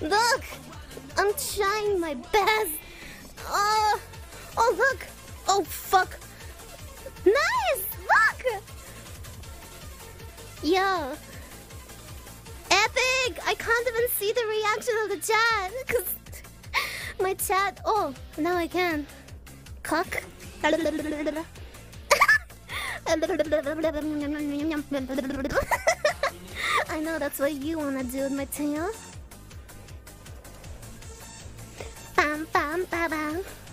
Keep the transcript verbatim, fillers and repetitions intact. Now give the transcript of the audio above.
Look! I'm trying my best! Oh! Oh, look! Oh, fuck! Nice! Look! Yo! Epic! I can't even see the reaction of the chat! Cause my chat... Oh, now I can. Cock. I know that's what you wanna do with my tail. Bam, bam, bam, bam.